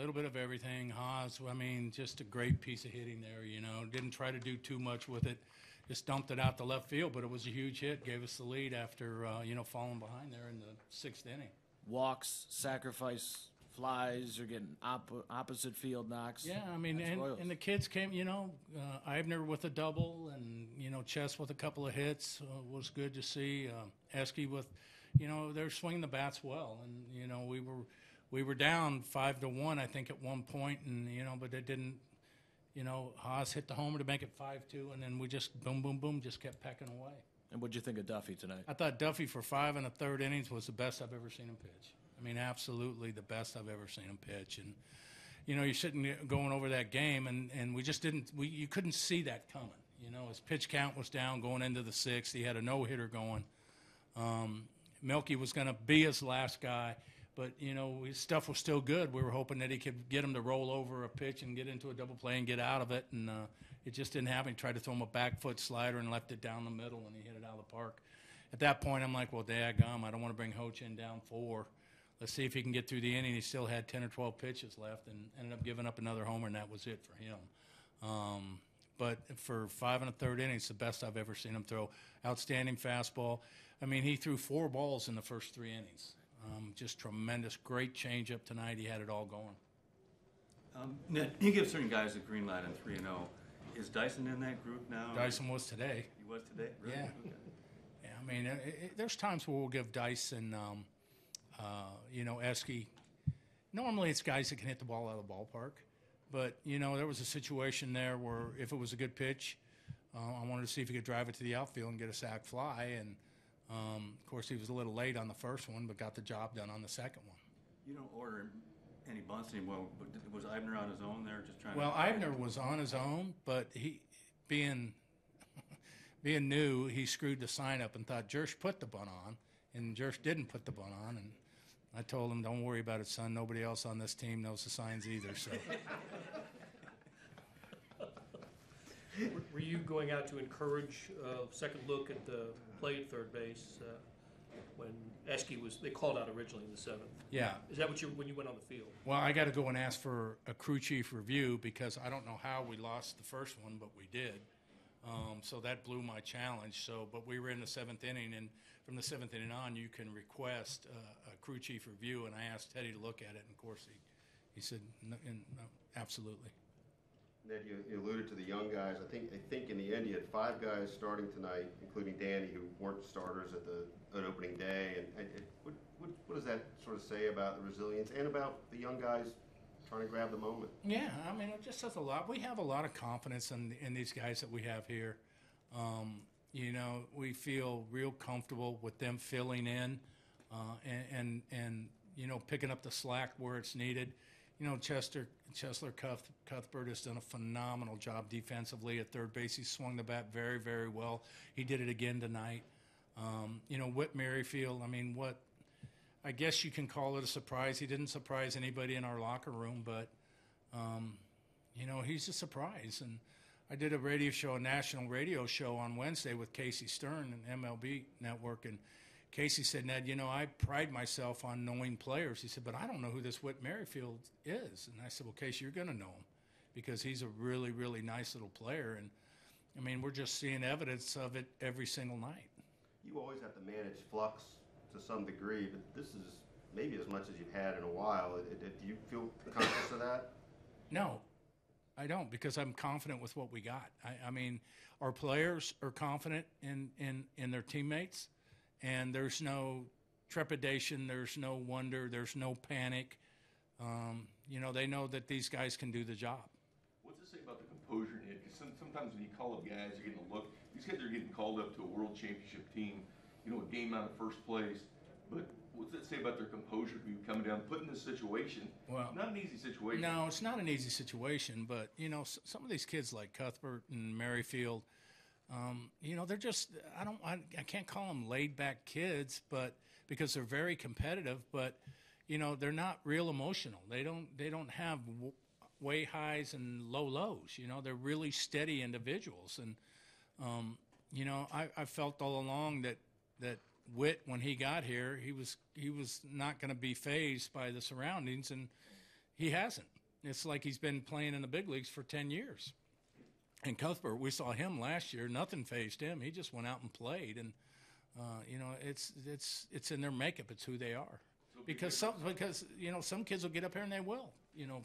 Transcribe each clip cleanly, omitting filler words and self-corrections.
little bit of everything. Haas, I mean, just a great piece of hitting there, you know. Didn't try to do too much with it. Just dumped it out to left field, but it was a huge hit. Gave us the lead after, you know, falling behind there in the sixth inning. Walks, sacrifice flies, you're getting opposite field knocks. Yeah, I mean, and the kids came, you know, Eibner with a double and, you know, Chess with a couple of hits was good to see. Esky with, you know, they're swinging the bats well. And, you know, we were down 5-1, I think, at one point, and, you know, but they didn't. You know, Haas hit the homer to make it 5-2, and then we just boom, boom, boom, just kept pecking away. And what'd you think of Duffy tonight? I thought Duffy for 5 1/3 innings was the best I've ever seen him pitch. I mean, absolutely the best I've ever seen him pitch. And, you know, you're sitting there going over that game, and we just didn't, you couldn't see that coming. You know, his pitch count was down going into the sixth. He had a no-hitter going. Melky was going to be his last guy. But, you know, his stuff was still good. We were hoping that he could get him to roll over a pitch and get into a double play and get out of it, and it just didn't happen. He tried to throw him a back foot slider and left it down the middle, and he hit it out of the park. At that point, I'm like, well, daggum, I don't want to bring Hoch in down 4. Let's see if he can get through the inning. He still had 10 or 12 pitches left and ended up giving up another homer, and that was it for him. But for 5 1/3 innings, the best I've ever seen him throw. Outstanding fastball. I mean, he threw 4 balls in the first 3 innings. Just tremendous, great changeup tonight. He had it all going. Ned, you give certain guys the green light on 3-0. Is Dyson in that group now? Dyson was today. He was today? Really? Yeah. Okay. Yeah, I mean, there's times where we'll give Dyson, you know, Esky. Normally it's guys that can hit the ball out of the ballpark. But, you know, there was a situation there where if it was a good pitch, I wanted to see if he could drive it to the outfield and get a sac fly. And of course, he was a little late on the first one, but got the job done on the second one. You don't order any bunts anymore. But was Eibner on his own there, just trying? Well, Eibner was on his own, but he, being new, he screwed the sign up and thought Jersh put the bunt on, and Jersh didn't put the bunt on. And I told him, "Don't worry about it, son. Nobody else on this team knows the signs either." So. Were you going out to encourage second look at the play at third base when Esky was? They called out originally in the seventh. Yeah. Is that what when you went on the field? Well, I got to go and ask for a crew chief review because I don't know how we lost the first one, but we did. So that blew my challenge. So, but we were in the seventh inning, and from the seventh inning on, you can request a crew chief review. And I asked Teddy to look at it, and of course he said, no, absolutely. Ned, you alluded to the young guys. I think in the end you had 5 guys starting tonight, including Danny, who weren't starters at an opening day. And what does that sort of say about the resilience and about the young guys trying to grab the moment? Yeah, I mean, it just says a lot. We have a lot of confidence in these guys that we have here. You know, we feel real comfortable with them filling in and you know, picking up the slack where it's needed. You know, Chester Cuthbert has done a phenomenal job defensively at third base. He swung the bat very, very well. He did it again tonight. You know, Whit Merrifield, I mean, I guess you can call it a surprise. He didn't surprise anybody in our locker room, but, you know, he's a surprise. And I did a national radio show on Wednesday with Casey Stern and MLB Network, and Casey said, Ned, you know, I pride myself on knowing players. He said, but I don't know who this Whit Merrifield is. And I said, well, Casey, you're going to know him because he's a really, really nice little player. And, I mean, we're just seeing evidence of it every single night. You always have to manage flux to some degree, but this is maybe as much as you've had in a while. Do you feel conscious of that? No, I don't, because I'm confident with what we got. I mean, our players are confident in their teammates. And there's no trepidation, there's no wonder, there's no panic. You know, they know that these guys can do the job. What's it say about the composure in it? Because sometimes when you call up guys, you're getting a look. These guys are getting called up to a world championship team, you know, a game out of first place. But what's it say about their composure when you come down, put in this situation? Well, not an easy situation. No, it's not an easy situation. But, you know, some of these kids like Cuthbert and Merrifield, you know, they're just, I can't call them laid back kids, but because they're very competitive, but you know, they're not real emotional. They don't have way highs and low lows. You know, they're really steady individuals. And, you know, I felt all along that Whit, when he got here, he was not going to be fazed by the surroundings, and He hasn't. It's like he's been playing in the big leagues for 10 years. And Cuthbert, we saw him last year. Nothing fazed him. He just went out and played. And, you know, it's in their makeup. It's who they are. So because you know, some kids will get up here and they will, you know,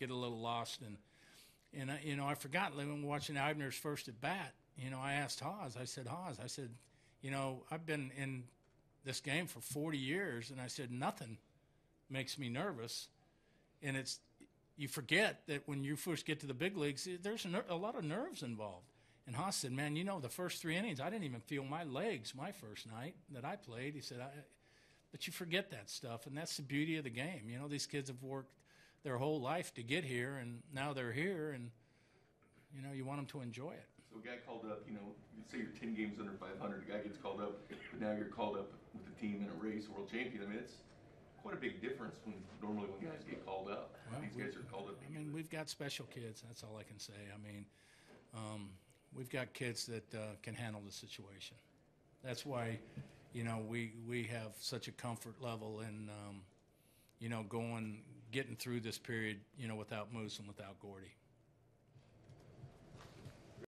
get a little lost. And you know, I forgot when watching Eibner's first at bat, you know, I asked Haas. I said, Haas, I said, you know, I've been in this game for 40 years, and I said, nothing makes me nervous. And it's, you forget that when you first get to the big leagues, there's a lot of nerves involved. And Haas said, man, you know, the first 3 innings, I didn't even feel my legs my first night that I played. He said, but you forget that stuff, and that's the beauty of the game. You know, these kids have worked their whole life to get here, and now they're here, and, you know, you want them to enjoy it. So a guy called up, you know, you say you're 10 games under 500, a guy gets called up, but now you're called up with a team in a race, world champion. I mean, it's quite a big difference when normally when guys get called up. Well, these guys are called up. I mean, we've got special kids. That's all I can say. I mean, we've got kids that can handle the situation. That's why, you know, we have such a comfort level in, you know, getting through this period, you know, without Moose and without Gordy.